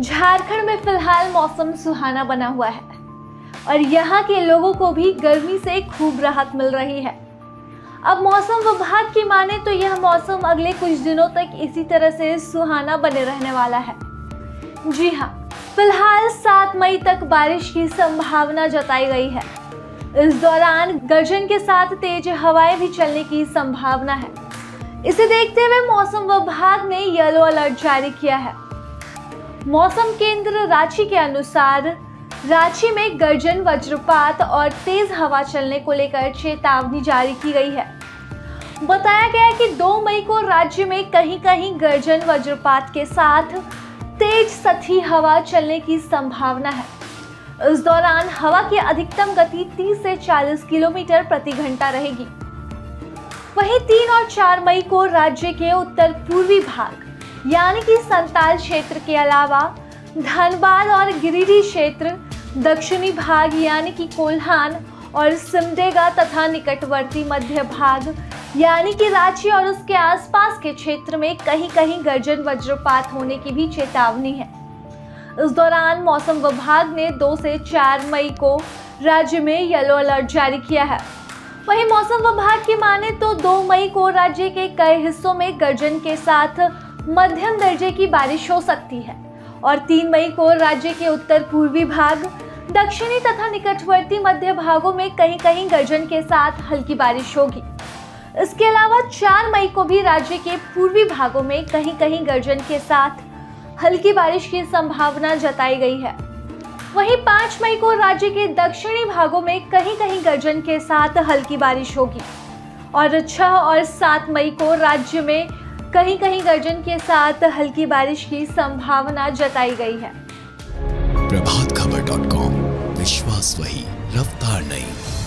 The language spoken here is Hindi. झारखंड में फिलहाल मौसम सुहाना बना हुआ है और यहाँ के लोगों को भी गर्मी से खूब राहत मिल रही है। अब मौसम विभाग की माने तो यह मौसम अगले कुछ दिनों तक इसी तरह से सुहाना बने रहने वाला है। जी हाँ, फिलहाल 7 मई तक बारिश की संभावना जताई गई है। इस दौरान गर्जन के साथ तेज हवाएं भी चलने की संभावना है। इसे देखते हुए मौसम विभाग ने येलो अलर्ट जारी किया है। मौसम केंद्र रांची के अनुसार रांची में गर्जन, वज्रपात और तेज हवा चलने को लेकर चेतावनी जारी की गई है। बताया गया है कि 2 मई को राज्य में कहीं कहीं गर्जन, वज्रपात के साथ तेज सतही हवा चलने की संभावना है। इस दौरान हवा की अधिकतम गति 30 से 40 किलोमीटर प्रति घंटा रहेगी। वहीं 3 और 4 मई को राज्य के उत्तर पूर्वी भाग यानी कि संताल क्षेत्र के अलावा धनबाद और गिरिडीह क्षेत्र, दक्षिणी भाग यानी कि कोल्हान और सिमडेगा तथा निकटवर्ती मध्य भाग यानी कि रांची और उसके आसपास के क्षेत्र में कहीं कहीं गर्जन, वज्रपात होने की भी चेतावनी है। इस दौरान मौसम विभाग ने 2 से 4 मई को राज्य में येलो अलर्ट जारी किया है। वहीं मौसम विभाग की माने तो 2 मई को राज्य के कई हिस्सों में गर्जन के साथ मध्यम दर्जे की बारिश हो सकती है और 3 मई को राज्य के उत्तर पूर्वी भाग, दक्षिणी तथा निकटवर्ती मध्य भागों में कहीं कहीं गर्जन के साथ हल्की बारिश होगी। इसके अलावा 4 मई को भी राज्य के पूर्वी भागों में कहीं कहीं गर्जन के साथ हल्की बारिश की संभावना जताई गई है। वहीं 5 मई को राज्य के दक्षिणी भागों में कहीं कहीं गर्जन के साथ हल्की बारिश होगी और 6 और 7 मई को राज्य में कहीं कहीं गर्जन के साथ हल्की बारिश की संभावना जताई गई है। प्रभात खबर .com, विश्वास वही, रफ्तार नहीं।